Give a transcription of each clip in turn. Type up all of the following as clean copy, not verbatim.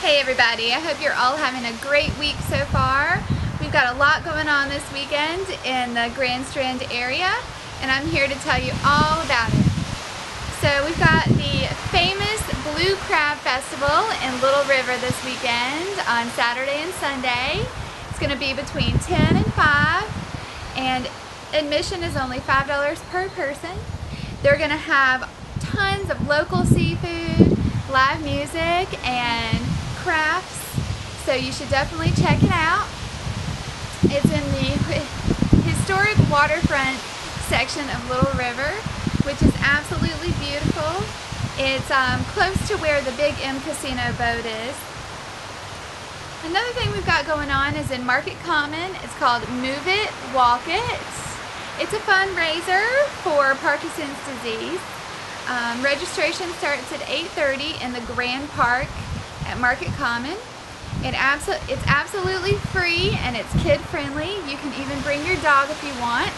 Hey everybody, I hope you're all having a great week so far. We've got a lot going on this weekend in the Grand Strand area, and I'm here to tell you all about it. So we've got the famous Blue Crab Festival in Little River this weekend on Saturday and Sunday. It's going to be between 10 and 5, and admission is only $5 per person. They're going to have tons of local seafood, live music, and crafts, so you should definitely check it out. It's in the historic waterfront section of Little River, which is absolutely beautiful. It's close to where the Big M Casino boat is. Another thing we've got going on is in Market Common. It's called Move It, Walk It. It's a fundraiser for Parkinson's disease. Registration starts at 8:30 in the Grand Park at Market Common. It's absolutely free and it's kid friendly. You can even bring your dog if you want.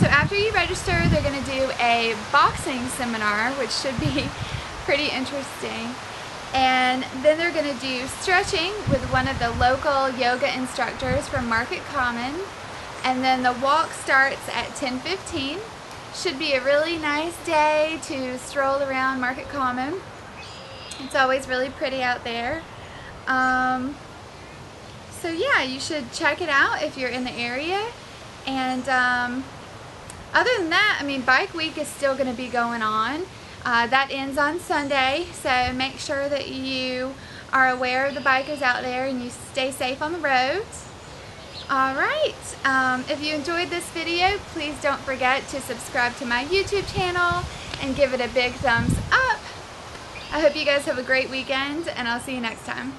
So after you register, they're going to do a boxing seminar, which should be pretty interesting. And then they're going to do stretching with one of the local yoga instructors from Market Common. And then the walk starts at 10:15. Should be a really nice day to stroll around Market Common. It's always really pretty out there. So yeah, you should check it out if you're in the area. And other than that, I mean, Bike Week is still going to be going on. That ends on Sunday, so make sure that you are aware of the bikers out there and you stay safe on the roads. Alright, if you enjoyed this video, please don't forget to subscribe to my YouTube channel and give it a big thumbs up. I hope you guys have a great weekend, and I'll see you next time.